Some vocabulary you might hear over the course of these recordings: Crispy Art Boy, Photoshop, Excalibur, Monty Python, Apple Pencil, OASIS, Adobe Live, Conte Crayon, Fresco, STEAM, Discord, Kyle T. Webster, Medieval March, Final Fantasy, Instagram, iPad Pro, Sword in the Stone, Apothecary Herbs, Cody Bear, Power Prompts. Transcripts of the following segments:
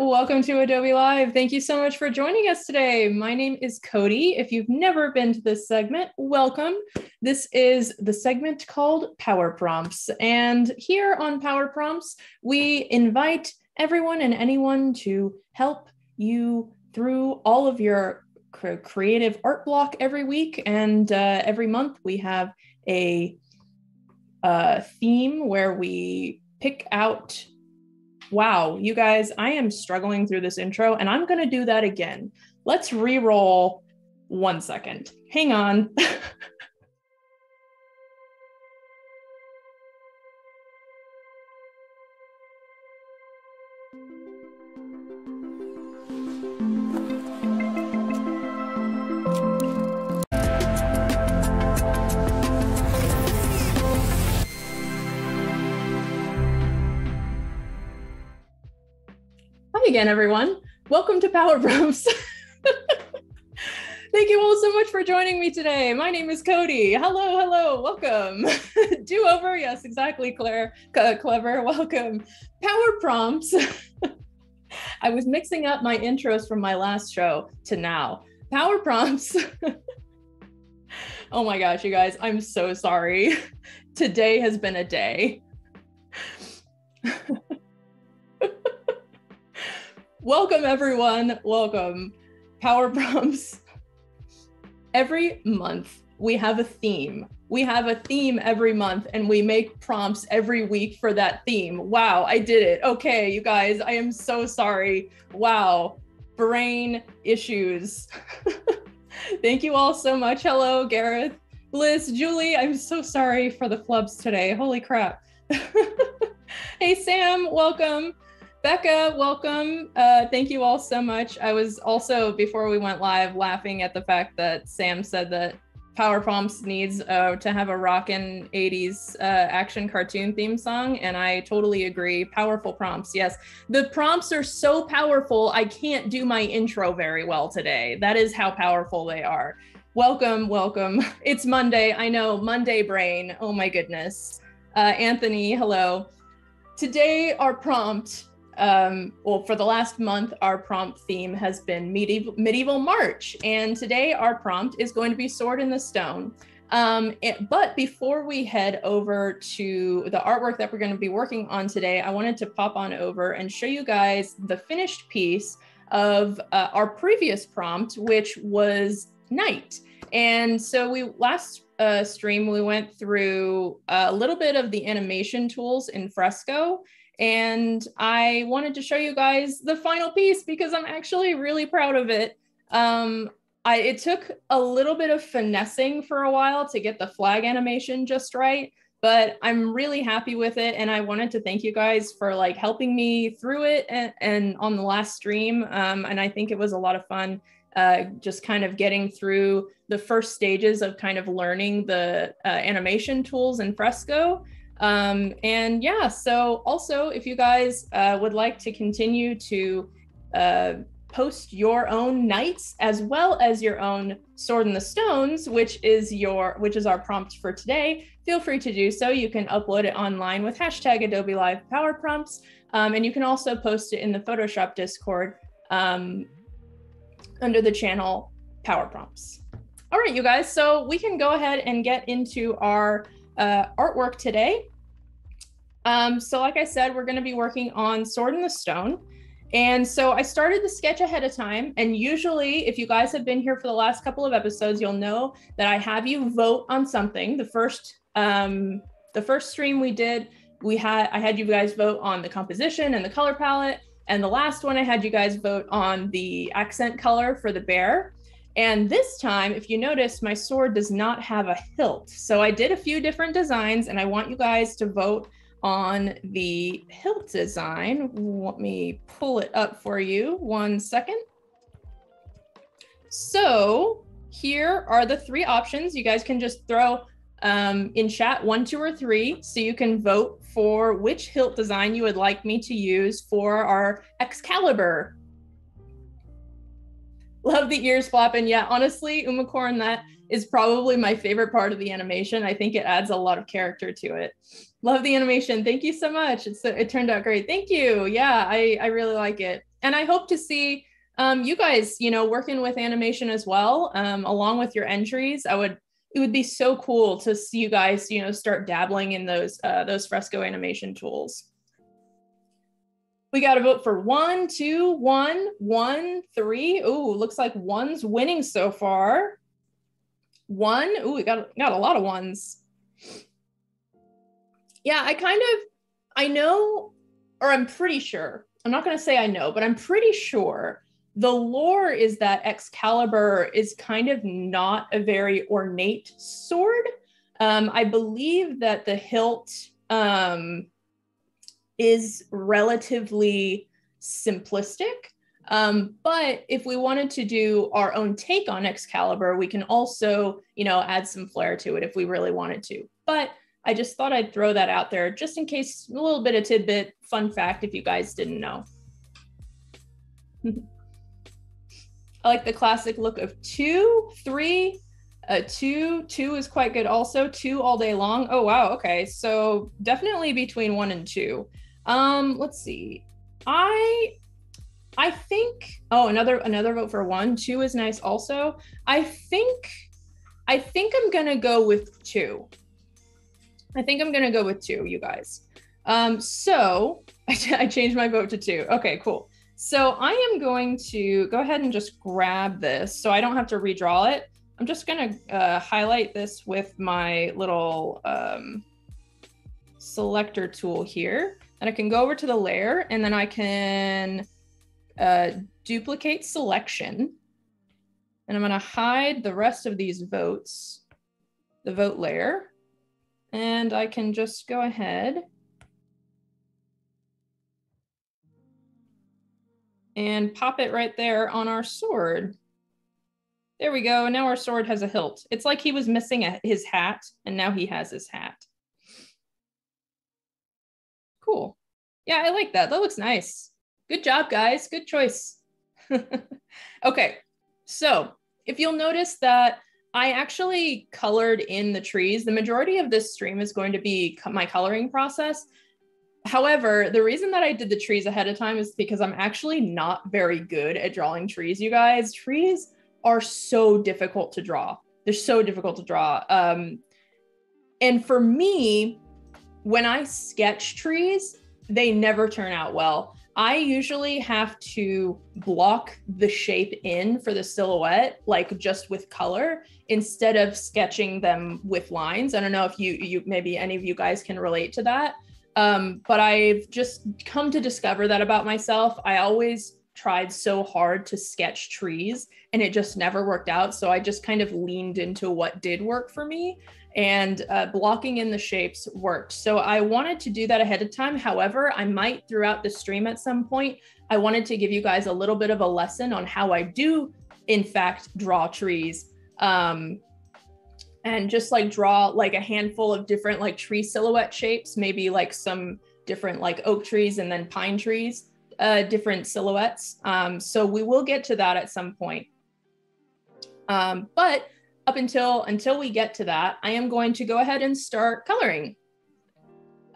Welcome to Adobe Live. Thank you so much for joining us today. My name is Cody. If you've never been to this segment, welcome. This is the segment called Power Prompts. And here on Power Prompts, we invite everyone and anyone to help you through all of your creative art block every week. And every month we have a theme where we pick out. Wow, you guys, I am struggling through this intro and I'm gonna do that again. Let's re-roll 1 second. Hang on. Again, everyone, welcome to Power Prompts. Thank you all so much for joining me today. My name is Cody. Hello, hello, welcome. Do over, yes, exactly, Claire. Clever, welcome. Power Prompts. I was mixing up my intros from my last show to now. Power Prompts. Oh my gosh, you guys, I'm so sorry. Today has been a day. Welcome, everyone. Welcome. Power Prompts. Every month, we have a theme. We have a theme every month, and we make prompts every week for that theme. Wow, I did it. Okay, you guys, I am so sorry. Wow, brain issues. Thank you all so much. Hello, Gareth, Bliss, Julie. I'm so sorry for the flubs today. Holy crap. Hey, Sam, welcome. Becca, welcome. Thank you all so much. I was also, before we went live, laughing at the fact that Sam said that Power Prompts needs to have a rockin' 80s action cartoon theme song. And I totally agree. Powerful prompts, yes. The prompts are so powerful, I can't do my intro very well today. That is how powerful they are. Welcome, welcome. It's Monday. I know, Monday brain. Oh my goodness. Anthony, hello. Today, our prompt. Well, for the last month, our prompt theme has been Medieval March, and today our prompt is going to be Sword in the Stone. But before we head over to the artwork that we're going to be working on today, I wanted to pop on over and show you guys the finished piece of our previous prompt, which was Night. And so we last stream, we went through a little bit of the animation tools in Fresco. And I wanted to show you guys the final piece because I'm actually really proud of it. It took a little bit of finessing for a while to get the flag animation just right, but I'm really happy with it. And I wanted to thank you guys for like helping me through it and on the last stream. And I think it was a lot of fun just kind of getting through the first stages of kind of learning the animation tools in Fresco. And yeah, so also if you guys would like to continue to post your own knights as well as your own Sword in the Stones, which is our prompt for today, feel free to do so. You can upload it online with hashtag Adobe Live Power Prompts, and you can also post it in the Photoshop Discord under the channel Power Prompts. All right, you guys, so we can go ahead and get into our artwork today. So like I said, we're going to be working on Sword in the Stone. And so I started the sketch ahead of time. And usually if you guys have been here for the last couple of episodes, you'll know that I have you vote on something. The first stream we did, I had you guys vote on the composition and the color palette. And the last one I had you guys vote on the accent color for the bear. And this time, if you notice, my sword does not have a hilt. So I did a few different designs, and I want you guys to vote on the hilt design. Let me pull it up for you. 1 second. So here are the three options. You guys can just throw in chat 1, 2, or 3. So you can vote for which hilt design you would like me to use for our Excalibur. Love the ears flapping. Yeah, honestly, Umicorn, that is probably my favorite part of the animation. I think it adds a lot of character to it. Love the animation. Thank you so much. It turned out great. Thank you. Yeah, I really like it. And I hope to see you guys, you know, working with animation as well, along with your entries. It would be so cool to see you guys, you know, start dabbling in those Fresco animation tools. We got to vote for 1, 2, 1, 1, 3. Ooh, looks like one's winning so far. 1. Ooh, we got a lot of ones. Yeah, I'm pretty sure. I'm not going to say I know, but I'm pretty sure the lore is that Excalibur is kind of not a very ornate sword. I believe that the hilt is relatively simplistic. But if we wanted to do our own take on Excalibur, we can also, you know, add some flair to it if we really wanted to. But I just thought I'd throw that out there just in case, a little bit of tidbit, fun fact if you guys didn't know. I like the classic look of 2, 3, 2 is quite good also. 2 all day long. Oh, wow. Okay. So definitely between 1 and 2. Let's see. I think, oh, another vote for 1, 2 is nice also. I think I'm going to go with 2. I think I'm going to go with 2, you guys. So I changed my vote to 2. Okay, cool. So I am going to go ahead and just grab this so I don't have to redraw it. I'm just going to highlight this with my little selector tool here, and I can go over to the layer, and then I can duplicate selection, and I'm going to hide the rest of these votes, the vote layer, and I can just go ahead and pop it right there on our sword. There we go. Now our sword has a hilt. It's like he was missing his hat, and now he has his hat. Cool. Yeah, I like that. That looks nice. Good job, guys. Good choice. Okay, so if you'll notice that I actually colored in the trees, the majority of this stream is going to be my coloring process. However, the reason that I did the trees ahead of time is because I'm actually not very good at drawing trees, you guys. Trees are so difficult to draw. They're so difficult to draw. And for me, when I sketch trees, they never turn out well. I usually have to block the shape in for the silhouette, like just with color, instead of sketching them with lines. I don't know if you maybe any of you guys can relate to that. But I've just come to discover that about myself. I always tried so hard to sketch trees and it just never worked out. So I just kind of leaned into what did work for me, and blocking in the shapes worked. So I wanted to do that ahead of time. However, I might throughout the stream at some point, I wanted to give you guys a little bit of a lesson on how I do in fact draw trees. And just like draw like a handful of different like tree silhouette shapes, maybe like some different like oak trees and then pine trees. Different silhouettes. So we will get to that at some point. But up until we get to that, I am going to go ahead and start coloring.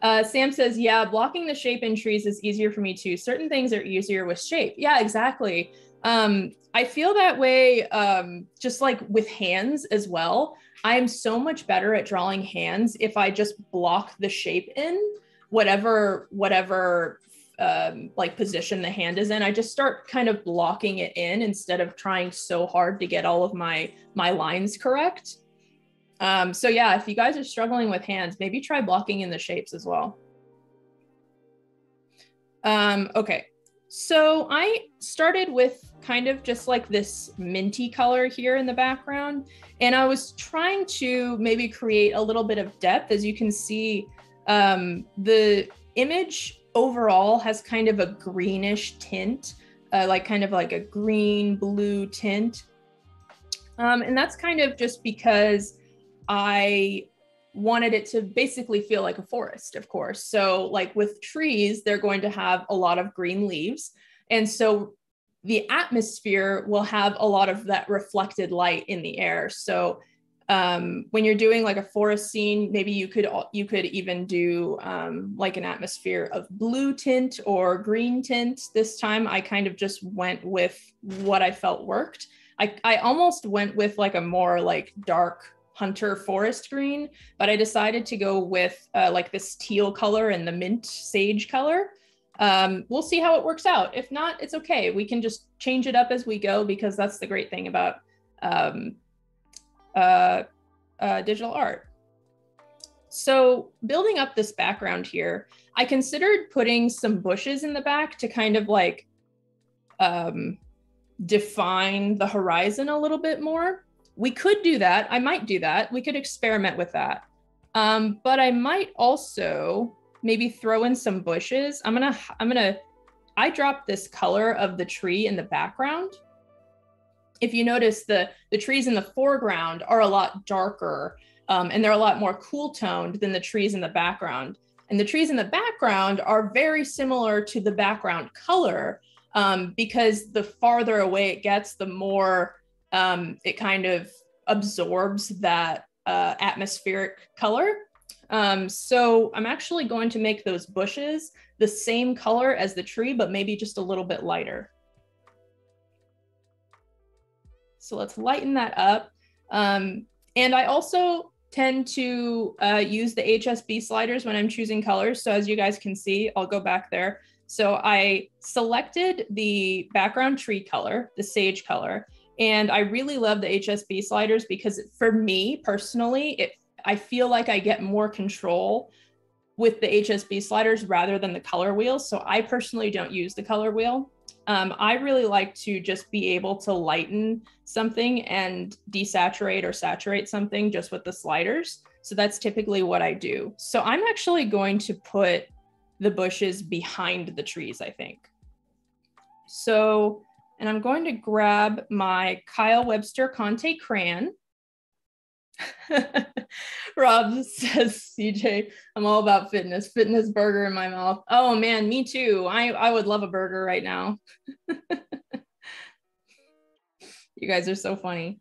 Sam says, yeah, blocking the shape in trees is easier for me too. Certain things are easier with shape. Yeah, exactly. I feel that way just like with hands as well. I am so much better at drawing hands if I just block the shape in whatever like position the hand is in. I just start kind of blocking it in instead of trying so hard to get all of my lines correct. So yeah, if you guys are struggling with hands, maybe try blocking in the shapes as well. Okay, So I started with kind of just like this minty color here in the background, and I was trying to maybe create a little bit of depth. As you can see, the image overall has kind of a greenish tint, like kind of like a green blue tint. And that's kind of just because I wanted it to basically feel like a forest, of course. So like with trees, they're going to have a lot of green leaves. And so the atmosphere will have a lot of that reflected light in the air. So when you're doing like a forest scene, maybe you could even do like an atmosphere of blue tint or green tint. This time I kind of just went with what I felt worked. I almost went with like a more like dark hunter forest green, but I decided to go with like this teal color and the mint sage color. We'll see how it works out. If not, it's okay. We can just change it up as we go, because that's the great thing about digital art. So building up this background here, I considered putting some bushes in the back to kind of like define the horizon a little bit more. We could do that. I might do that. We could experiment with that. But I might also maybe throw in some bushes. I dropped this color of the tree in the background. If you notice, the trees in the foreground are a lot darker and they're a lot more cool toned than the trees in the background. And the trees in the background are very similar to the background color because the farther away it gets, the more it kind of absorbs that atmospheric color. So I'm actually going to make those bushes the same color as the tree, but maybe just a little bit lighter. So let's lighten that up. And I also tend to use the HSB sliders when I'm choosing colors. So as you guys can see, I'll go back there. So I selected the background tree color, the sage color, and I really love the HSB sliders because for me personally, I feel like I get more control with the HSB sliders rather than the color wheel. So I personally don't use the color wheel. I really like to just be able to lighten something and desaturate or saturate something just with the sliders. So that's typically what I do. So I'm actually going to put the bushes behind the trees, I think. So, and I'm going to grab my Kyle Webster Conte Crayon. Rob says, CJ, I'm all about fitness. Fitness burger in my mouth. Oh man, me too. I would love a burger right now. You guys are so funny.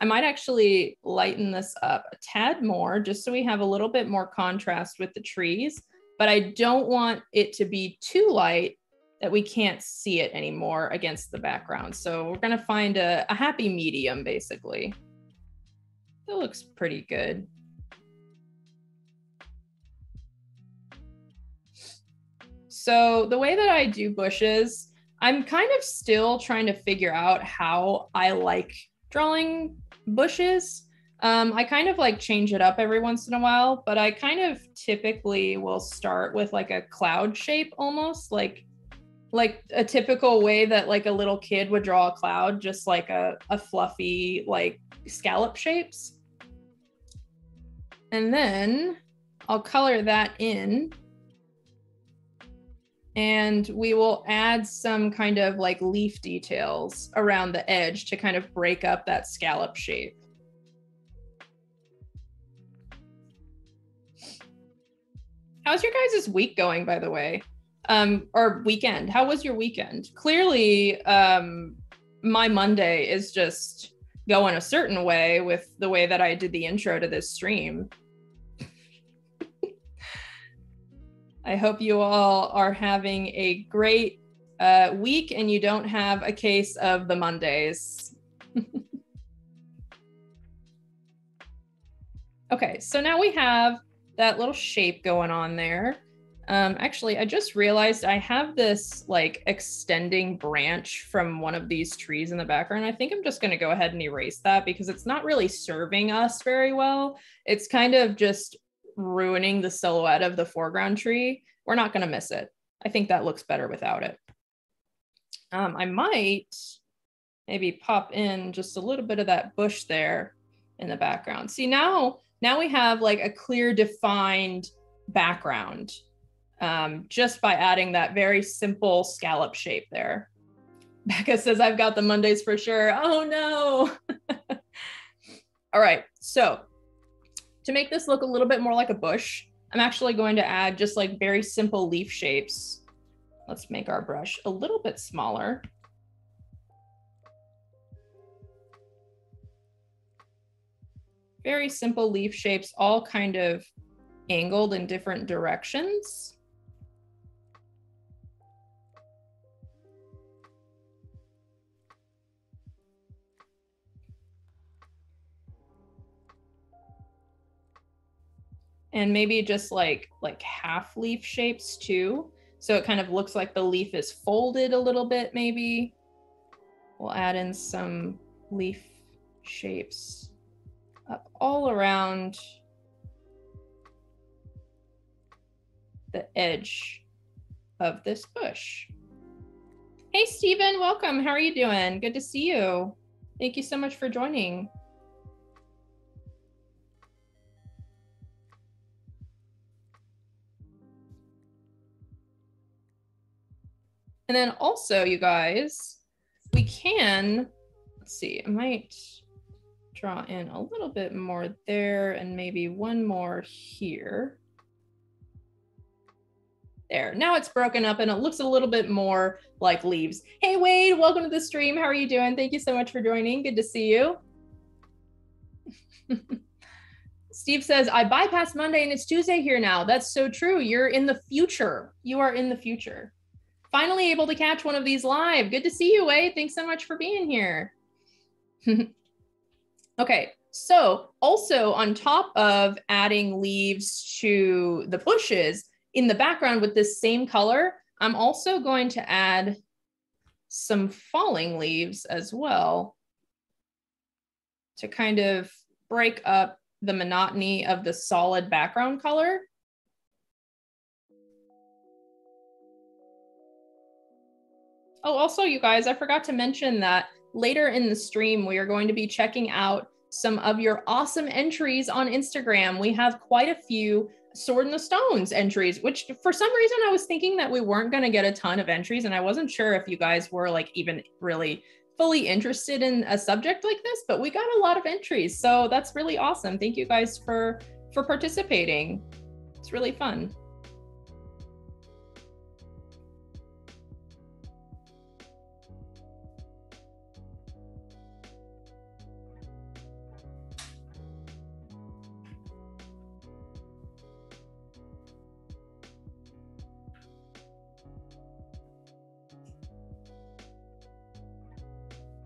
I might actually lighten this up a tad more just so we have a little bit more contrast with the trees, but I don't want it to be too light that we can't see it anymore against the background. So we're gonna find a happy medium, basically. It looks pretty good. So the way that I do bushes, I'm kind of still trying to figure out how I like drawing bushes. I kind of like change it up every once in a while, but I kind of typically will start with like a cloud shape almost, like a typical way that like a little kid would draw a cloud, just like a fluffy, like scallop shapes. And then I'll color that in and we will add some kind of like leaf details around the edge to kind of break up that scallop shape. How's your guys' week going, by the way? Or weekend? How was your weekend? Clearly, my Monday is just going a certain way with the way that I did the intro to this stream. I hope you all are having a great week and you don't have a case of the Mondays. Okay, so now we have that little shape going on there. Actually, I just realized I have this like extending branch from one of these trees in the background. I think I'm just going to go ahead and erase that because it's not really serving us very well. It's kind of just ruining the silhouette of the foreground tree. We're not going to miss it. I think that looks better without it. I might maybe pop in just a little bit of that bush there in the background. See, now we have like a clear defined background just by adding that very simple scallop shape there. Becca says, I've got the Mondays for sure. Oh no. All right, so to make this look a little bit more like a bush, I'm actually going to add just like very simple leaf shapes. Let's make our brush a little bit smaller. Very simple leaf shapes, all kind of angled in different directions. And maybe just like half leaf shapes too. So it kind of looks like the leaf is folded a little bit maybe. We'll add in some leaf shapes up all around the edge of this bush. Hey Steven, welcome. How are you doing? Good to see you. Thank you so much for joining. And then also, you guys, we can, let's see, I might draw in a little bit more there and maybe one more here. There, now it's broken up and it looks a little bit more like leaves. Hey Wade, welcome to the stream. How are you doing? Thank you so much for joining. Good to see you. Steve says, I bypassed Monday and it's Tuesday here now. That's so true. You're in the future. You are in the future. Finally able to catch one of these live. Good to see you, Wade. Thanks so much for being here. Okay, so also on top of adding leaves to the bushes, in the background with this same color, I'm also going to add some falling leaves as well to kind of break up the monotony of the solid background color. Oh, also, you guys, I forgot to mention that later in the stream, we are going to be checking out some of your awesome entries on Instagram. We have quite a few Sword in the Stones entries, which for some reason I was thinking that we weren't going to get a ton of entries. And I wasn't sure if you guys were like even really fully interested in a subject like this, but we got a lot of entries. So that's really awesome. Thank you guys for participating. It's really fun.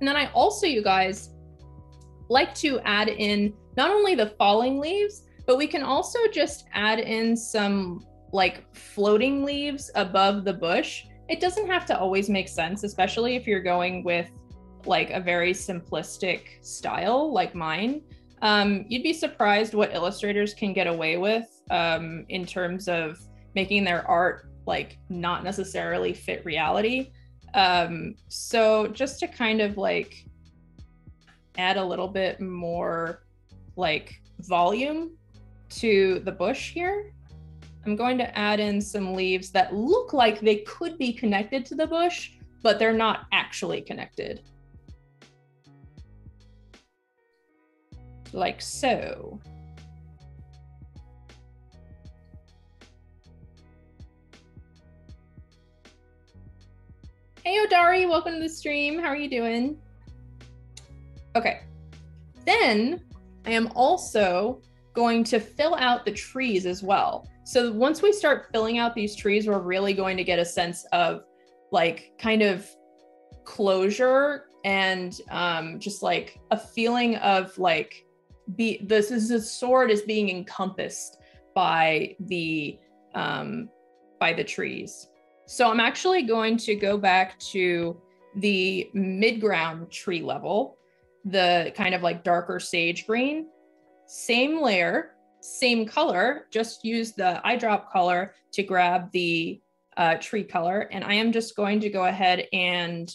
And then I also, you guys, like to add in not only the falling leaves, but we can also just add in some like floating leaves above the bush. It doesn't have to always make sense, especially if you're going with like a very simplistic style like mine. You'd be surprised what illustrators can get away with in terms of making their art like not necessarily fit reality. So just to kind of like add a little bit more like volume to the bush here, I'm going to add in some leaves that look like they could be connected to the bush, but they're not actually connected. Like so. Hey Odari, welcome to the stream. How are you doing? Okay, then I am also going to fill out the trees as well. So once we start filling out these trees, we're really going to get a sense of like kind of closure and just like a feeling of like, the sword is being encompassed by the trees. So I'm actually going to go back to the mid-ground tree level, the kind of like darker sage green, same layer, same color, just use the eyedrop color to grab the tree color. And I am just going to go ahead and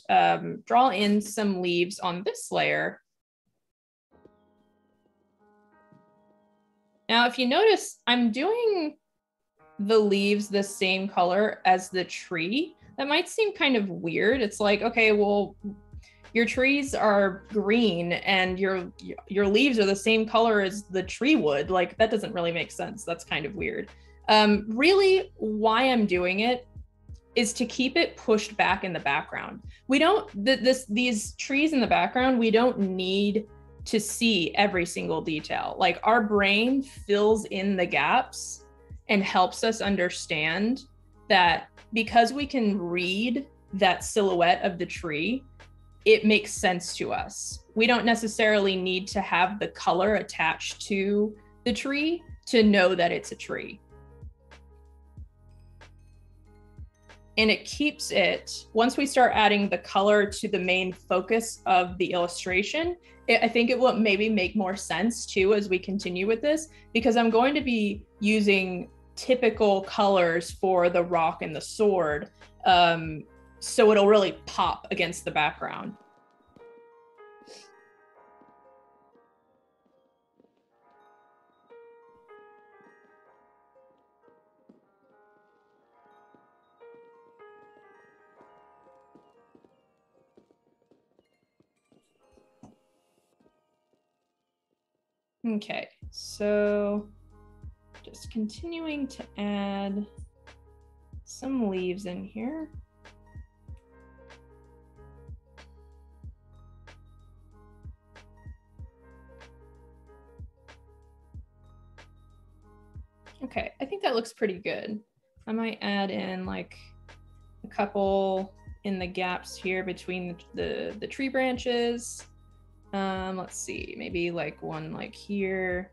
draw in some leaves on this layer. Now, if you notice, I'm doing the leaves the same color as the tree. That might seem kind of weird. It's like, okay, well, your trees are green and your leaves are the same color as the tree wood. Like, that doesn't really make sense. That's kind of weird. Really, why I'm doing it is to keep it pushed back in the background. We don't, these trees in the background, we don't need to see every single detail. Like, our brain fills in the gaps and helps us understand that because we can read that silhouette of the tree, it makes sense to us. We don't necessarily need to have the color attached to the tree to know that it's a tree. And it keeps it, once we start adding the color to the main focus of the illustration, I think it will maybe make more sense too as we continue with this, because I'm going to be using typical colors for the rock and the sword. So it'll really pop against the background. Okay, so just continuing to add some leaves in here. Okay, I think that looks pretty good. I might add in like a couple in the gaps here between the tree branches. Let's see, maybe like one like here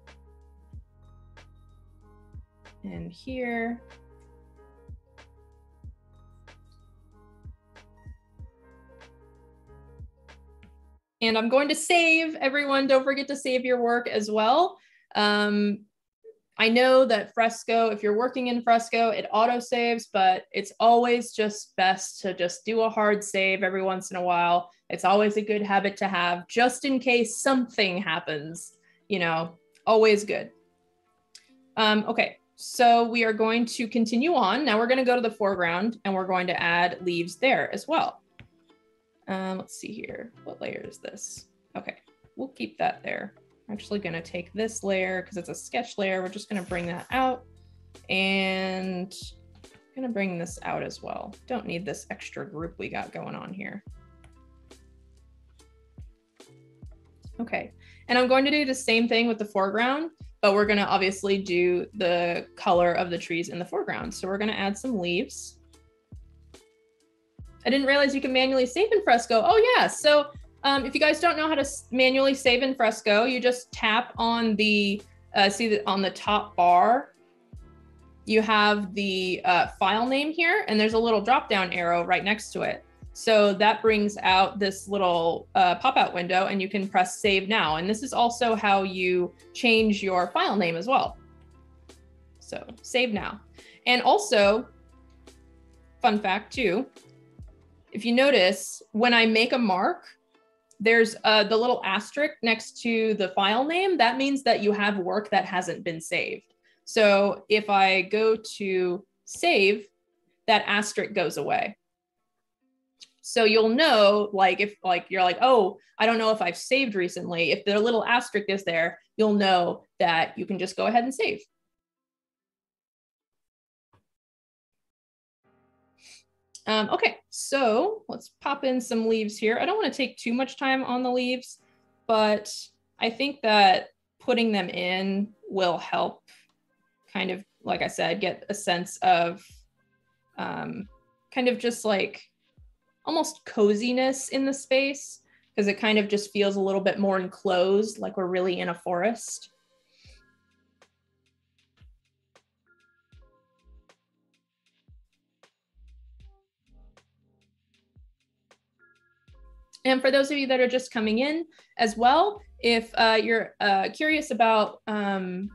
and here. And I'm going to save. Everyone, don't forget to save your work as well. I know that Fresco, if you're working in Fresco, it auto saves, but it's always just best to just do a hard save every once in a while. It's always a good habit to have just in case something happens, you know, always good. Okay, so we are going to continue on. Now we're going to go to the foreground and we're going to add leaves there as well. Let's see here. What layer is this? Okay, we'll keep that there. Actually going to take this layer because it's a sketch layer. We're just going to bring that out, and I'm going to bring this out as well. Don't need this extra group we got going on here. Okay, and I'm going to do the same thing with the foreground, but we're going to obviously do the color of the trees in the foreground. So we're going to add some leaves. I didn't realize you can manually save in Fresco. Oh yeah, so if you guys don't know how to manually save in Fresco, you just tap on the, see that on the top bar, you have the file name here, and there's a little drop-down arrow right next to it. So that brings out this little pop-out window, and you can press save now. And this is also how you change your file name as well. So save now. And also, fun fact too, if you notice, when I make a mark, there's the little asterisk next to the file name. That means that you have work that hasn't been saved. So if I go to save, that asterisk goes away. So you'll know, like, if like you're like, oh, I don't know if I've saved recently. If the little asterisk is there, you'll know that you can just go ahead and save. Okay, so let's pop in some leaves here. I don't want to take too much time on the leaves, but I think that putting them in will help kind of, like I said, get a sense of kind of just like almost coziness in the space, because it kind of just feels a little bit more enclosed, like we're really in a forest. And for those of you that are just coming in as well, if you're curious about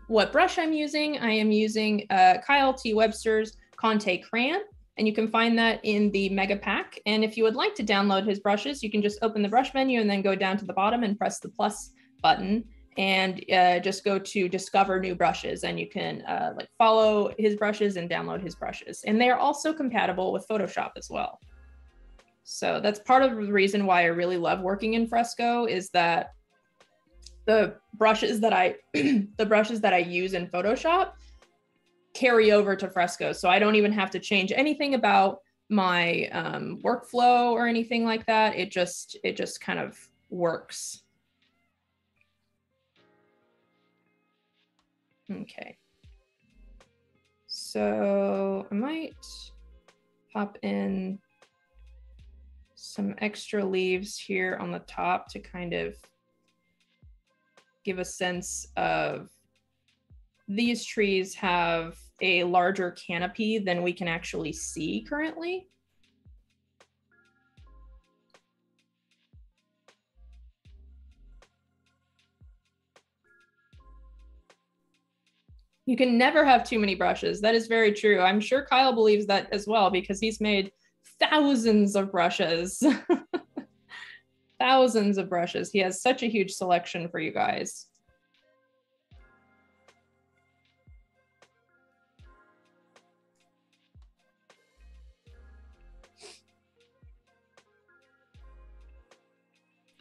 what brush I'm using, I am using Kyle T. Webster's Conte Crayon. and you can find that in the mega pack. And if you would like to download his brushes, you can just open the brush menu and then go down to the bottom and press the plus button and just go to discover new brushes, and you can like follow his brushes and download his brushes. And they are also compatible with Photoshop as well. So that's part of the reason why I really love working in Fresco, is that the brushes that I use in Photoshop carry over to Fresco. So I don't even have to change anything about my workflow or anything like that. It just kind of works. Okay. So I might pop in some extra leaves here on the top to kind of give a sense of these trees have a larger canopy than we can actually see currently. You can never have too many brushes. That is very true. I'm sure Kyle believes that as well, because he's made thousands of brushes. Thousands of brushes. He has such a huge selection for you guys.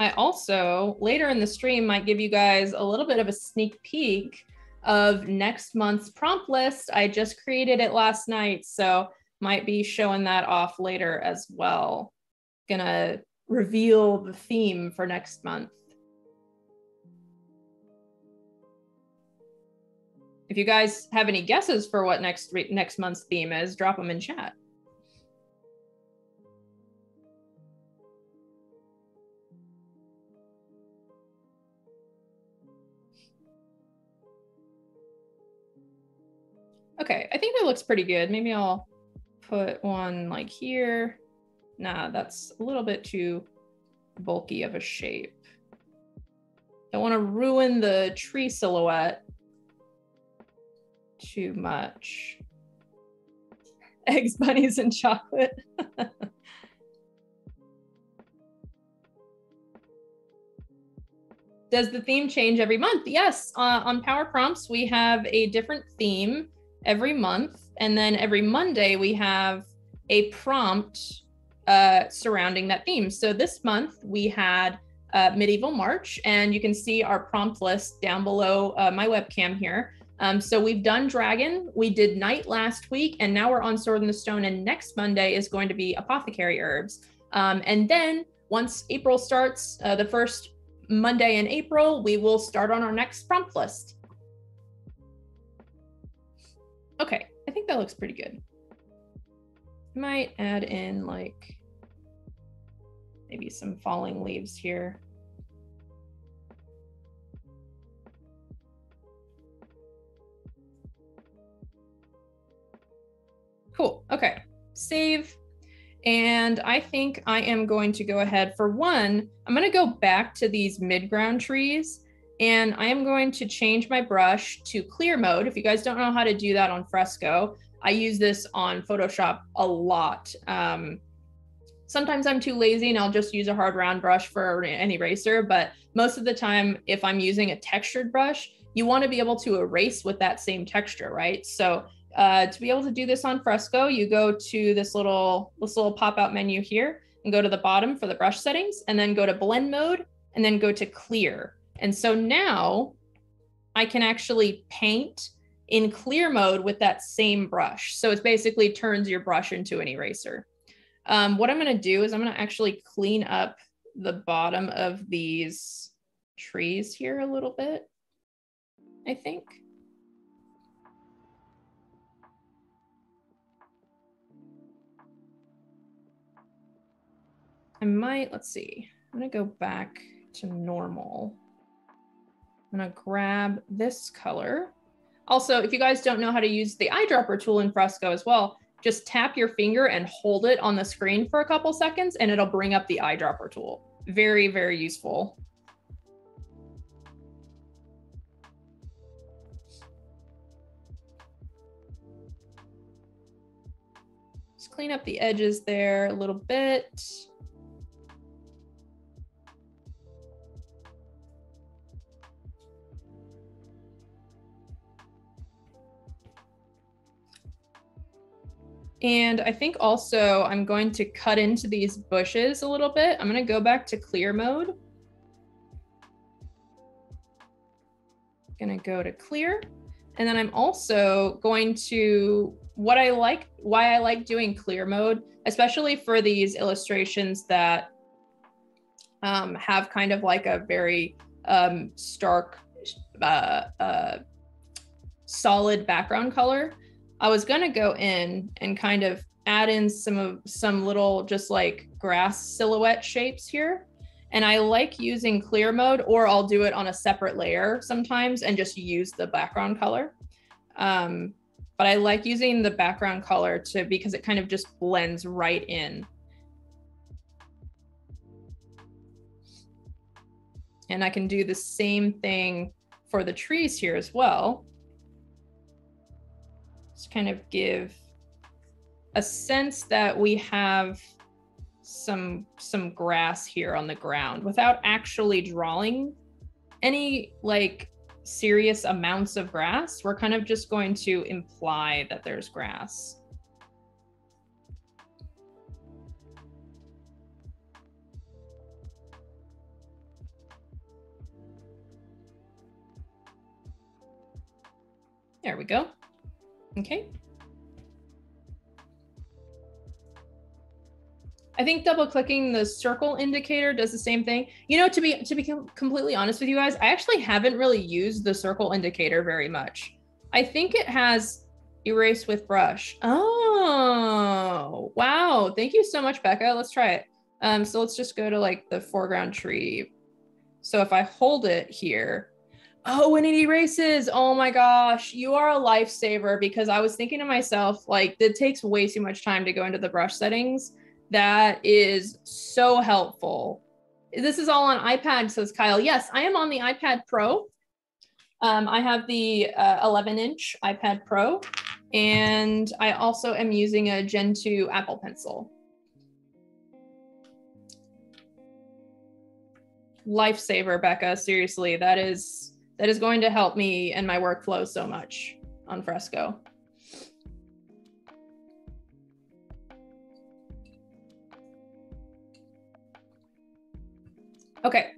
I also, later in the stream, might give you guys a little bit of a sneak peek of next month's prompt list. I just created it last night, so might be showing that off later as well. Gonna reveal the theme for next month. If you guys have any guesses for what next month's theme is, drop them in chat. Okay, I think that looks pretty good. Maybe I'll put one like here. Nah, that's a little bit too bulky of a shape. Don't want to ruin the tree silhouette too much. Eggs, bunnies, and chocolate. Does the theme change every month? Yes, on Power Prompts, we have a different theme every month. And then every Monday we have a prompt surrounding that theme. So this month we had Medieval March, and you can see our prompt list down below my webcam here. So we've done Dragon, we did Night last week, and now we're on Sword in the Stone, and next Monday is going to be Apothecary Herbs. And then once April starts, the first Monday in April, we will start on our next prompt list. Okay, I think that looks pretty good. Might add in like maybe some falling leaves here. Cool, okay, save. And I think I am going to go ahead, for one, I'm gonna go back to these mid-ground trees. And I am going to change my brush to clear mode. If you guys don't know how to do that on Fresco, I use this on Photoshop a lot. Sometimes I'm too lazy and I'll just use a hard round brush for an eraser, but most of the time, if I'm using a textured brush, you want to be able to erase with that same texture, right? So to be able to do this on Fresco, you go to this little pop-out menu here and go to the bottom for the brush settings, and then go to blend mode, and then go to clear. And so now I can actually paint in clear mode with that same brush. So it basically turns your brush into an eraser. What I'm going to do is I'm going to actually clean up the bottom of these trees here a little bit, I think. I might, let's see, I'm going to go back to normal. I'm gonna grab this color. Also, if you guys don't know how to use the eyedropper tool in Fresco as well, just tap your finger and hold it on the screen for a couple seconds and it'll bring up the eyedropper tool. Very, very useful. Just clean up the edges there a little bit. And I think also I'm going to cut into these bushes a little bit. I'm going to go back to clear mode. Going to go to clear. And then I'm also going to, what I like, why I like doing clear mode, especially for these illustrations that have kind of like a very stark, solid background color. I was gonna go in and kind of add in some little just like grass silhouette shapes here. And I like using clear mode, or I'll do it on a separate layer sometimes and just use the background color. But I like using the background color because it kind of just blends right in. And I can do the same thing for the trees here as well. Just kind of give a sense that we have some grass here on the ground without actually drawing any like serious amounts of grass. We're kind of just going to imply that there's grass. There we go. Okay. I think double clicking the circle indicator does the same thing. You know, to be completely honest with you guys, I actually haven't really used the circle indicator very much. I think it has erase with brush. Oh, wow. Thank you so much, Becca. Let's try it. So let's just go to like the foreground tree. So if I hold it here, oh, and it erases. Oh my gosh, you are a lifesaver, because I was thinking to myself, like, it takes way too much time to go into the brush settings. That is so helpful. This is all on iPad, says Kyle. Yes, I am on the iPad Pro. I have the 11-inch iPad Pro, and I also am using a Gen 2 Apple Pencil. Lifesaver, Becca, seriously, that is going to help me and my workflow so much on Fresco. Okay.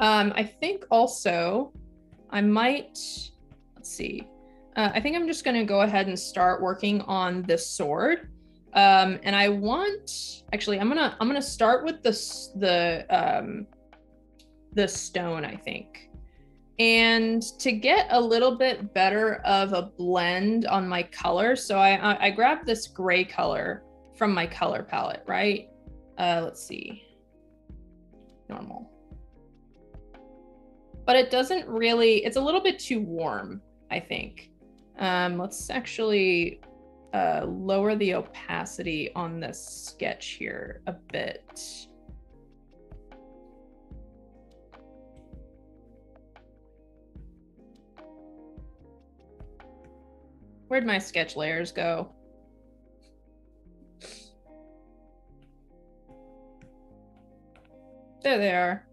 I think also I might, let's see. I think I'm just going to go ahead and start working on this sword. And I want, actually, I'm going to start with the stone, I think. And to get a little bit better of a blend on my color, so I grabbed this gray color from my color palette, right? Let's see, normal. But it doesn't really, it's a little bit too warm, I think. Let's actually lower the opacity on this sketch here a bit. Where'd my sketch layers go? There they are.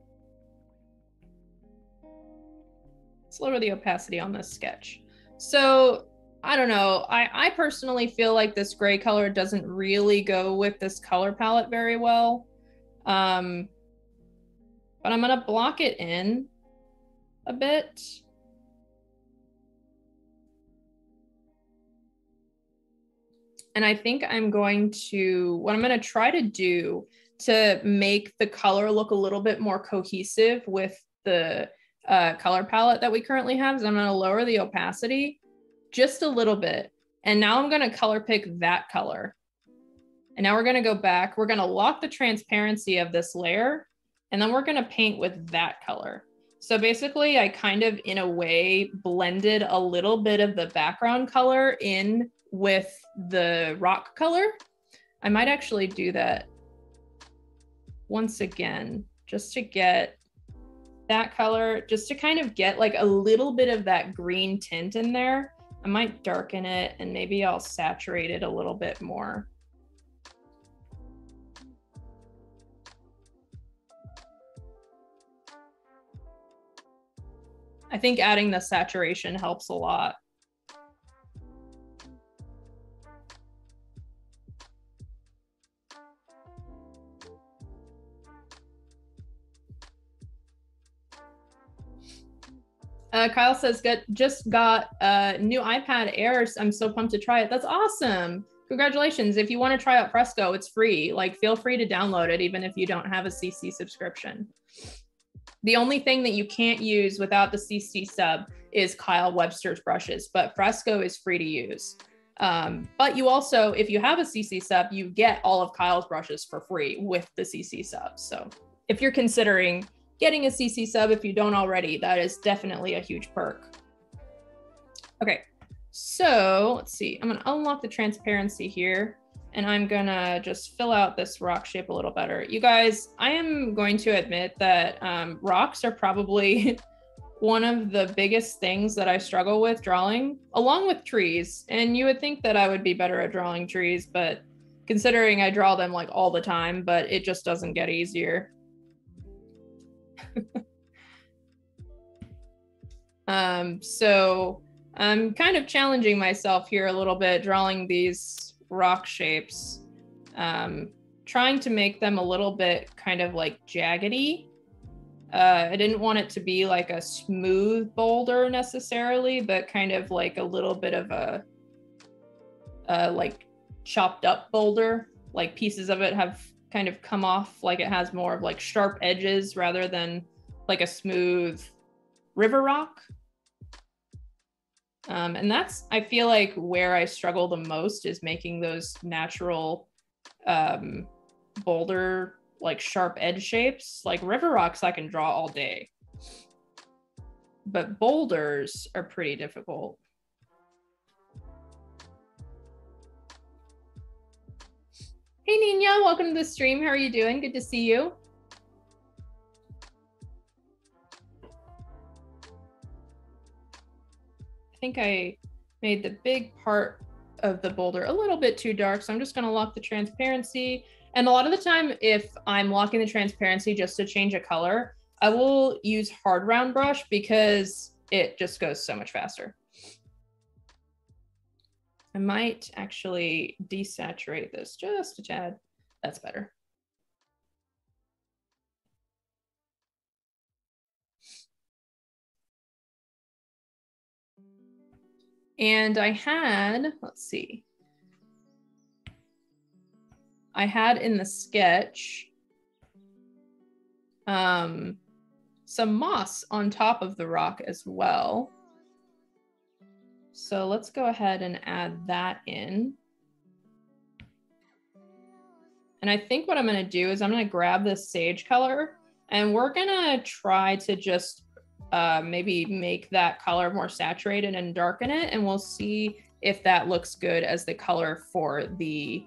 Let's lower the opacity on this sketch. So I don't know. I personally feel like this gray color doesn't really go with this color palette very well. But I'm going to block it in a bit. And I think I'm going to, what I'm going to try to do to make the color look a little bit more cohesive with the color palette that we currently have, is I'm going to lower the opacity just a little bit. And now I'm going to color pick that color. And now we're going to go back. We're going to lock the transparency of this layer, and then we're going to paint with that color. So basically I kind of, in a way, blended a little bit of the background color in with the rock color. I might actually do that once again, just to get that color, just to kind of get like a little bit of that green tint in there. I might darken it and maybe I'll saturate it a little bit more. I think adding the saturation helps a lot. Kyle says, just got a new iPad Air. I'm so pumped to try it. That's awesome. Congratulations. If you want to try out Fresco, it's free. Like, feel free to download it, even if you don't have a CC subscription. The only thing that you can't use without the CC sub is Kyle Webster's brushes, but Fresco is free to use. But you also, if you have a CC sub, you get all of Kyle's brushes for free with the CC sub. So if you're considering getting a CC sub, if you don't already, that is definitely a huge perk. Okay, so let's see. I'm gonna unlock the transparency here and I'm gonna just fill out this rock shape a little better. You guys, I am going to admit that rocks are probably one of the biggest things that I struggle with drawing, along with trees. And you would think that I would be better at drawing trees, but considering I draw them like all the time, but it just doesn't get easier. So I'm kind of challenging myself here a little bit, drawing these rock shapes, trying to make them a little bit kind of like jaggedy. I didn't want it to be like a smooth boulder necessarily, but kind of like a little bit of a like chopped up boulder, like pieces of it have kind of come off, like it has more of like sharp edges rather than like a smooth river rock. And that's, I feel like, where I struggle the most, is making those natural boulder, like sharp edge shapes. Like river rocks I can draw all day, but boulders are pretty difficult. Hey Nina, welcome to the stream. How are you doing? Good to see you. I think I made the big part of the boulder a little bit too dark, so I'm just gonna lock the transparency. And a lot of the time, if I'm locking the transparency just to change a color, I will use hard round brush because it just goes so much faster. I might actually desaturate this just a tad. That's better. And I had, let's see. I had in the sketch some moss on top of the rock as well. So let's go ahead and add that in. And I think what I'm gonna do is I'm gonna grab this sage color and we're gonna try to just maybe make that color more saturated and darken it. And we'll see if that looks good as the color for the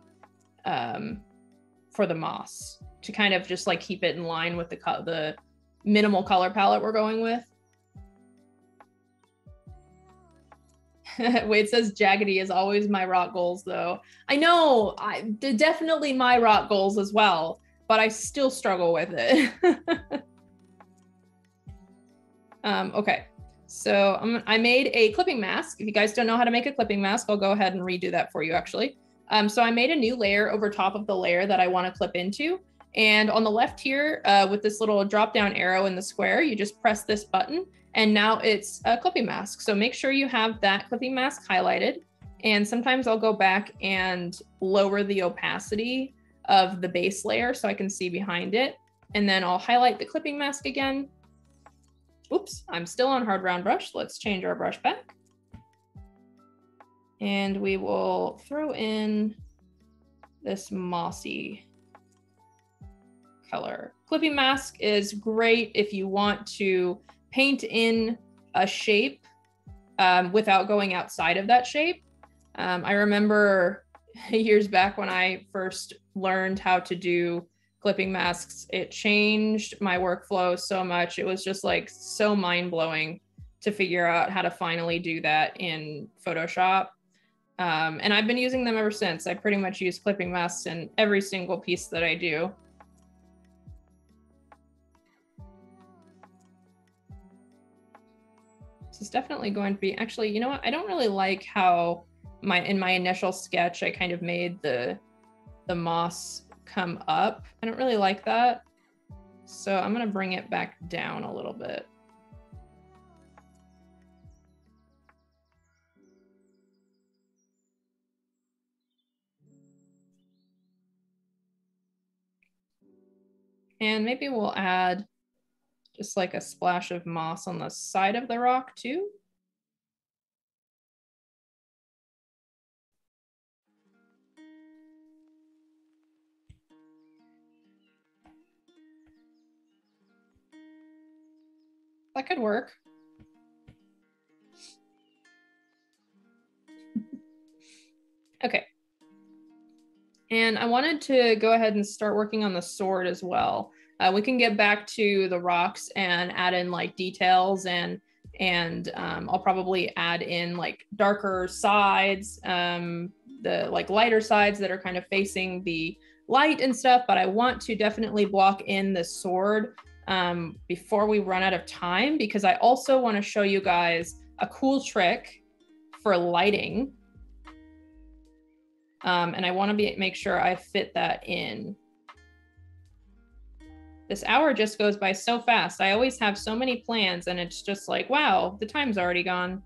moss, to kind of just like keep it in line with the minimal color palette we're going with. Wade says jaggedy is always my rock goals though. I know, definitely my rock goals as well, but I still struggle with it. Okay, so I made a clipping mask. If you guys don't know how to make a clipping mask, I'll go ahead and redo that for you actually. So I made a new layer over top of the layer that I wanna clip into. And on the left here with this little drop down arrow in the square, you just press this button. And now it's a clipping mask. So make sure you have that clipping mask highlighted. And sometimes I'll go back and lower the opacity of the base layer so I can see behind it. And then I'll highlight the clipping mask again. Oops, I'm still on hard round brush. Let's change our brush back. And we will throw in this mossy color. Clipping mask is great if you want to paint in a shape without going outside of that shape. I remember years back when I first learned how to do clipping masks, it changed my workflow so much. It was just like so mind blowing to figure out how to finally do that in Photoshop. And I've been using them ever since. I pretty much use clipping masks in every single piece that I do. So it's definitely going to be, actually, you know what? I don't really like how in my initial sketch, I kind of made the moss come up. I don't really like that. So I'm gonna bring it back down a little bit. And maybe we'll add just like a splash of moss on the side of the rock too. That could work. Okay. And I wanted to go ahead and start working on the sword as well. We can get back to the rocks and add in like details, and I'll probably add in like darker sides, the like lighter sides that are kind of facing the light and stuff. But I want to definitely block in the sword before we run out of time, because I also want to show you guys a cool trick for lighting. And I want to make sure I fit that in. This hour just goes by so fast. I always have so many plans and it's just like, wow, the time's already gone.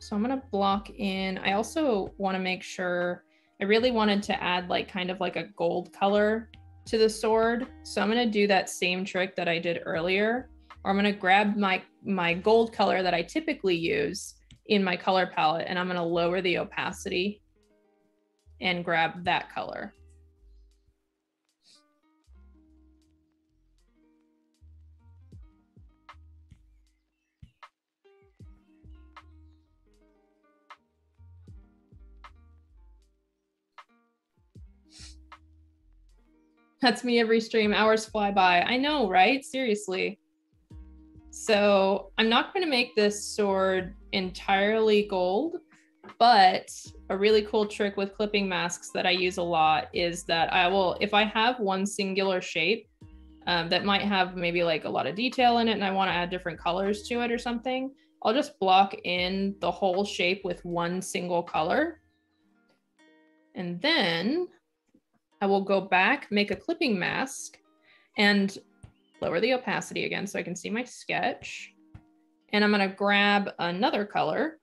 So I'm going to block in. I also want to make sure, I really wanted to add like kind of like a gold color to the sword. So I'm going to do that same trick that I did earlier, or I'm going to grab my gold color that I typically use in my color palette, and I'm going to lower the opacity and grab that color. That's me every stream. Hours fly by. I know, right? Seriously. So I'm not going to make this sword entirely gold, but a really cool trick with clipping masks that I use a lot is that I will, if I have one singular shape that might have maybe like a lot of detail in it and I want to add different colors to it or something, I'll just block in the whole shape with one single color. And then I will go back, make a clipping mask, and lower the opacity again so I can see my sketch. And I'm going to grab another color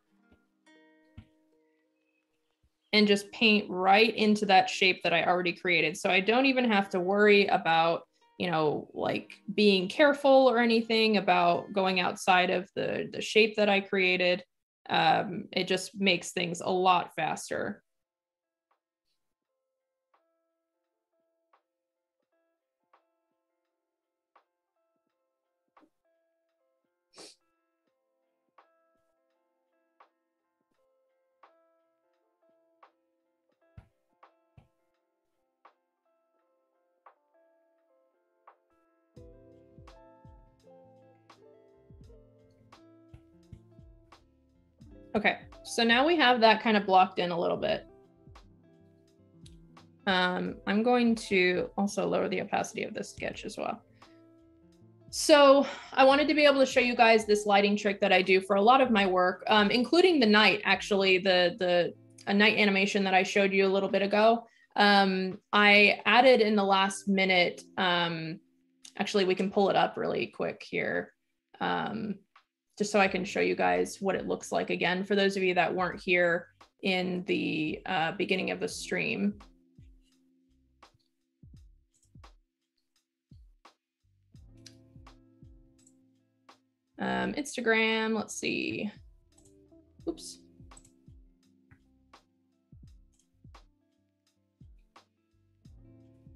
and just paint right into that shape that I already created. So I don't even have to worry about, you know, like being careful or anything about going outside of the shape that I created. It just makes things a lot faster. Okay, so now we have that kind of blocked in a little bit. I'm going to also lower the opacity of this sketch as well. So I wanted to be able to show you guys this lighting trick that I do for a lot of my work, including the night, actually, the night animation that I showed you a little bit ago. I added in the last minute, actually, we can pull it up really quick here. Just so I can show you guys what it looks like again, for those of you that weren't here in the beginning of the stream. Instagram, let's see. Oops.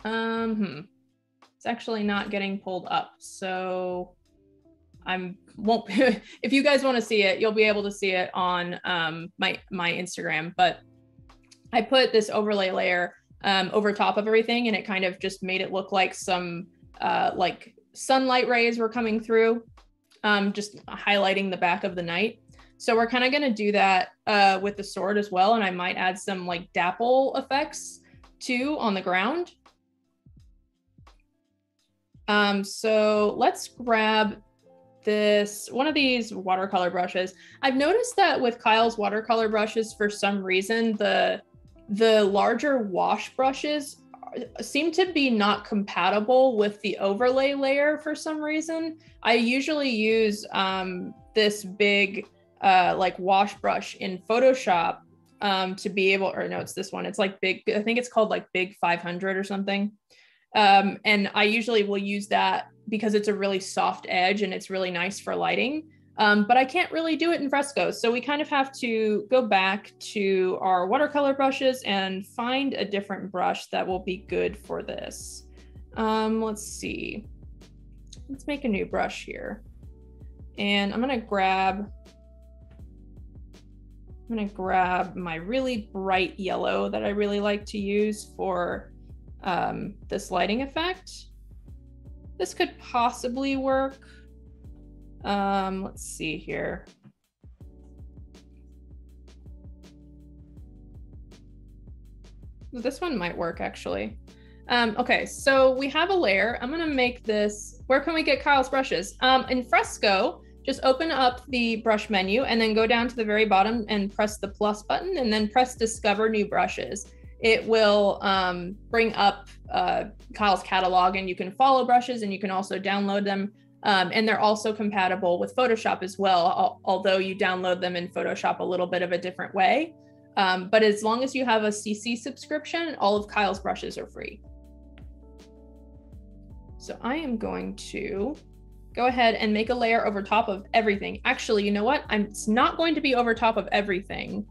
It's actually not getting pulled up, so won't if you guys want to see it, you'll be able to see it on my Instagram, but I put this overlay layer over top of everything, and it kind of just made it look like some like sunlight rays were coming through, just highlighting the back of the knight. So we're kind of going to do that with the sword as well. And I might add some like dapple effects too on the ground. So let's grab this, one of these watercolor brushes. I've noticed that with Kyle's watercolor brushes, for some reason, the larger wash brushes seem to be not compatible with the overlay layer for some reason. I usually use this big like wash brush in Photoshop to be able, or no, it's this one. It's like big, I think it's called like Big 500 or something. And I usually will use that because it's a really soft edge and it's really nice for lighting. But I can't really do it in Fresco. So we kind of have to go back to our watercolor brushes and find a different brush that will be good for this. Let's see. Let's make a new brush here. And I'm gonna grab my really bright yellow that I really like to use for this lighting effect. This could possibly work. Let's see here. This one might work actually. Okay, so we have a layer. I'm gonna make this, where can we get Kyle's brushes? In Fresco, just open up the brush menu and then go down to the very bottom and press the plus button and then press discover new brushes. It will bring up Kyle's catalog, and you can follow brushes and you can also download them. And they're also compatible with Photoshop as well, although you download them in Photoshop a little bit of a different way. But as long as you have a CC subscription, all of Kyle's brushes are free. So I am going to go ahead and make a layer over top of everything. Actually, you know what? It's not going to be over top of everything.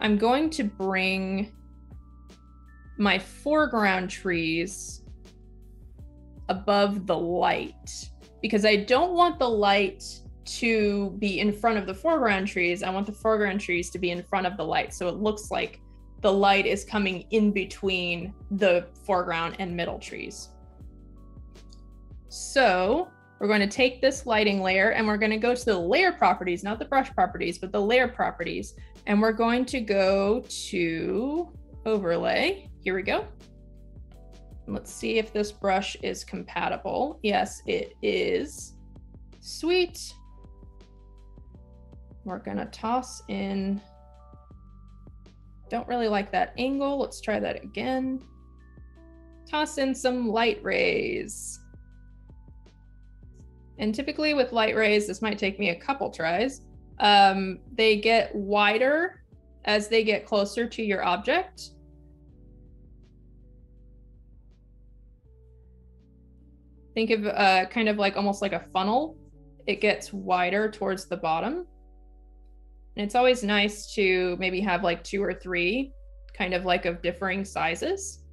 I'm going to bring my foreground trees above the light, because I don't want the light to be in front of the foreground trees. I want the foreground trees to be in front of the light. So it looks like the light is coming in between the foreground and middle trees. So we're going to take this lighting layer and we're going to go to the layer properties, not the brush properties, but the layer properties. And we're going to go to overlay. Here we go. Let's see if this brush is compatible. Yes, it is. Sweet. We're gonna toss in, don't really like that angle. Let's try that again. Toss in some light rays. And typically with light rays, this might take me a couple tries. They get wider as they get closer to your object. Think of kind of like almost like a funnel. It gets wider towards the bottom. And it's always nice to maybe have like 2 or 3 kind of like of differing sizes.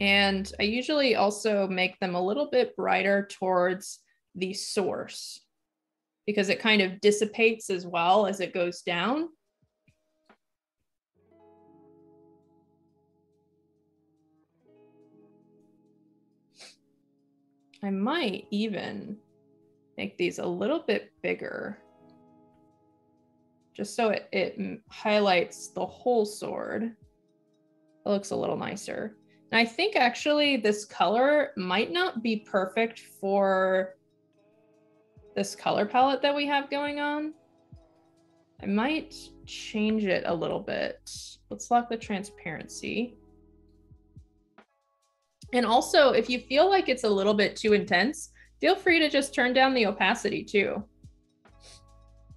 And I usually also make them a little bit brighter towards the source because it kind of dissipates as well as it goes down. I might even make these a little bit bigger just so it highlights the whole sword. It looks a little nicer. And I think actually this color might not be perfect for this color palette that we have going on. I might change it a little bit. Let's lock the transparency. And also, if you feel like it's a little bit too intense, feel free to just turn down the opacity too.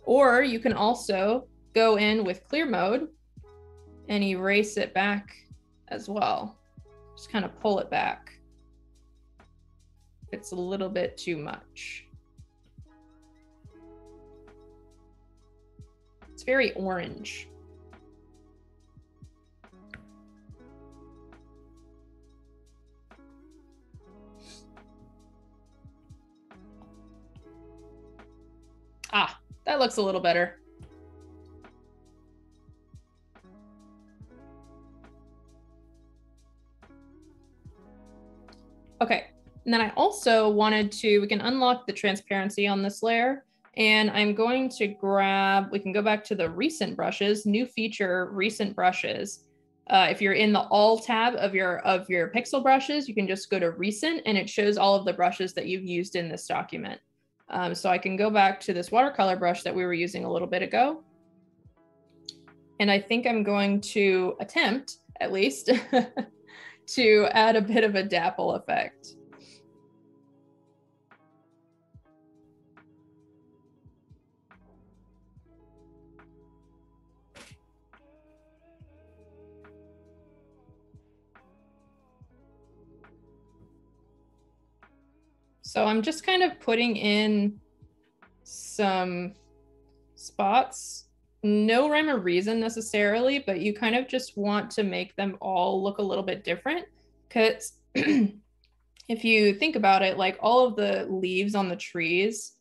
Or you can also go in with clear mode and erase it back as well. Just kind of pull it back if it's a little bit too much. It's very orange. Ah, that looks a little better. Okay, and then I also wanted to, we can unlock the transparency on this layer, and I'm going to grab, we can go back to the recent brushes, new feature, recent brushes. If you're in the all tab of your pixel brushes, you can just go to recent and it shows all of the brushes that you've used in this document. So I can go back to this watercolor brush that we were using a little bit ago. And I think I'm going to attempt, at least, to add a bit of a dapple effect. So I'm just kind of putting in some spots, no rhyme or reason necessarily, but you kind of just want to make them all look a little bit different. Because if you think about it, like all of the leaves on the trees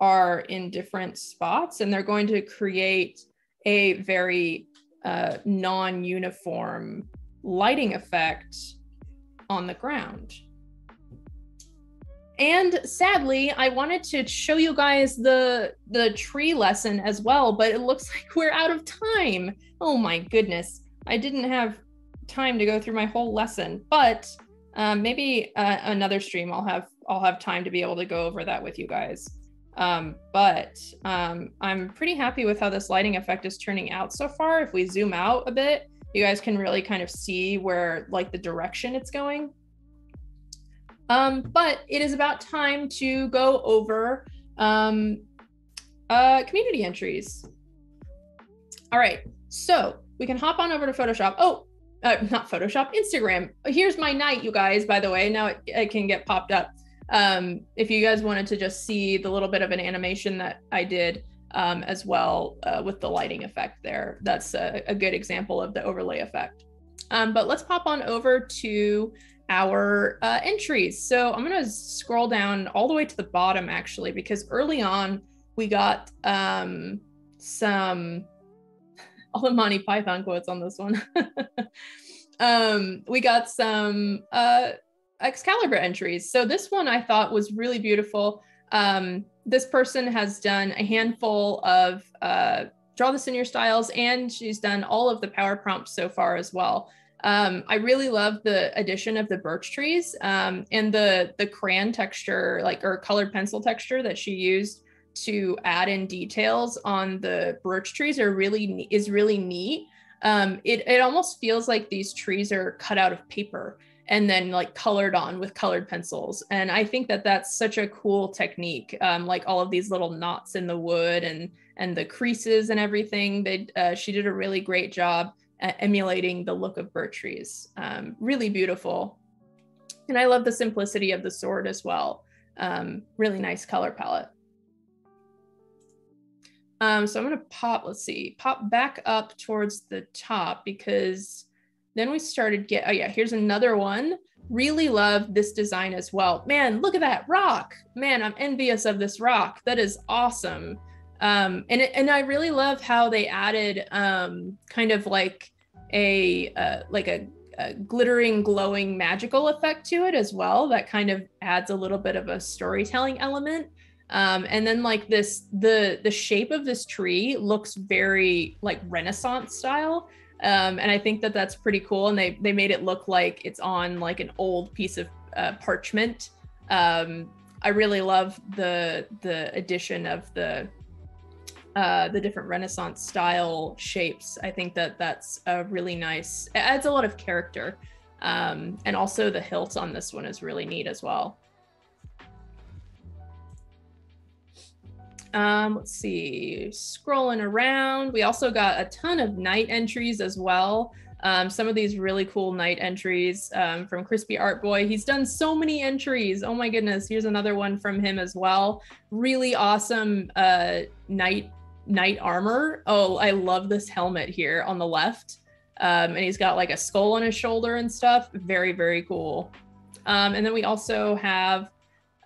are in different spots and they're going to create a very non-uniform lighting effect on the ground. And sadly, I wanted to show you guys the tree lesson as well, but it looks like we're out of time. Oh my goodness. I didn't have time to go through my whole lesson, but maybe another stream I'll have time to be able to go over that with you guys. I'm pretty happy with how this lighting effect is turning out so far. If we zoom out a bit, you guys can really kind of see where like the direction it's going. But it is about time to go over community entries. All right, so we can hop on over to Photoshop. Oh, not Photoshop, Instagram. Here's my night, you guys, by the way. Now it can get popped up. If you guys wanted to just see the little bit of an animation that I did as well with the lighting effect there, that's a good example of the overlay effect. But let's pop on over to our entries. So I'm going to scroll down all the way to the bottom actually, because early on we got all the Monty Python quotes on this one. We got some Excalibur entries. So this one I thought was really beautiful. This person has done a handful of draw this in your styles, and she's done all of the power prompts so far as well. I really love the addition of the birch trees and the crayon texture, like, or colored pencil texture that she used to add in details on the birch trees is really neat. It almost feels like these trees are cut out of paper and then like colored on with colored pencils. And I think that that's such a cool technique, like all of these little knots in the wood and the creases and everything. She did a really great job emulating the look of birch trees. Really beautiful. And I love the simplicity of the sword as well. Really nice color palette. So I'm gonna pop back up towards the top, because then we started get, oh yeah, here's another one. Really love this design as well. Man, look at that rock. Man, I'm envious of this rock. That is awesome. And I really love how they added kind of like a glittering, glowing, magical effect to it as well. That kind of adds a little bit of a storytelling element. And then like this, the shape of this tree looks very like Renaissance style. And I think that that's pretty cool. And they made it look like it's on like an old piece of parchment. I really love the addition of the different Renaissance style shapes. I think that that's a really nice, it adds a lot of character. And also the hilt on this one is really neat as well. Let's see, scrolling around. We also got a ton of night entries as well. Some of these really cool night entries from Crispy Art Boy. He's done so many entries. Oh my goodness. Here's another one from him as well. Really awesome night armor. Oh, I love this helmet here on the left. And he's got like a skull on his shoulder and stuff. Very, very cool. And then we also have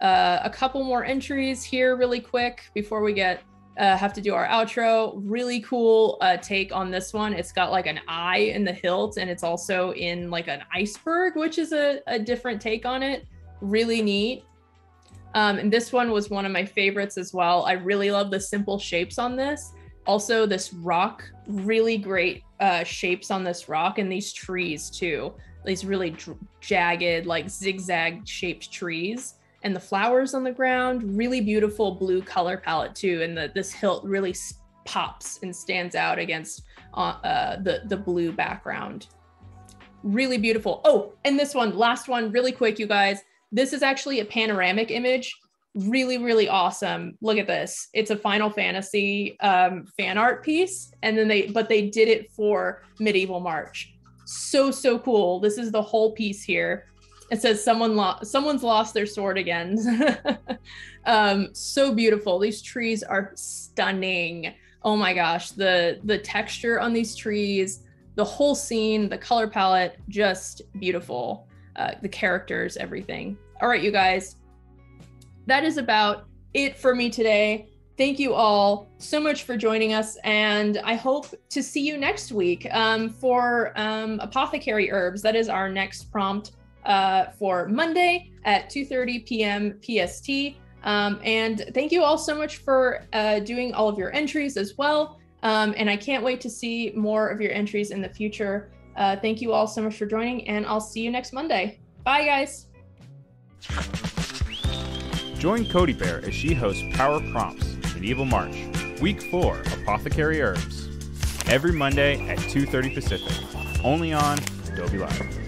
a couple more entries here really quick before we get have to do our outro. Really cool take on this one. It's got like an eye in the hilt, and it's also in like an iceberg, which is a different take on it. really neat. And this one was one of my favorites as well. I really love the simple shapes on this. Also this rock, really great shapes on this rock, and these trees too. These really jagged, like zigzag shaped trees, and the flowers on the ground, really beautiful blue color palette too. And this hilt really pops and stands out against the blue background. Really beautiful. Oh, and this one, last one, really quick, you guys. This is actually a panoramic image. Really, really awesome. Look at this. It's a Final Fantasy fan art piece. And then they did it for Medieval March. So, so cool. This is the whole piece here. It says someone's lost their sword again. So beautiful. These trees are stunning. Oh my gosh, the texture on these trees, the whole scene, the color palette, just beautiful. The characters, everything. All right, you guys, that is about it for me today. Thank you all so much for joining us, and I hope to see you next week for Apothecary Herbs. That is our next prompt for Monday at 2:30 p.m. PST. And thank you all so much for doing all of your entries as well. And I can't wait to see more of your entries in the future. Thank you all so much for joining, and I'll see you next Monday. Bye, guys. Join Cody Bear as she hosts Power Prompts. Medieval March, Week 4, Apothecary Herbs, every Monday at 2:30 Pacific, only on Adobe Live.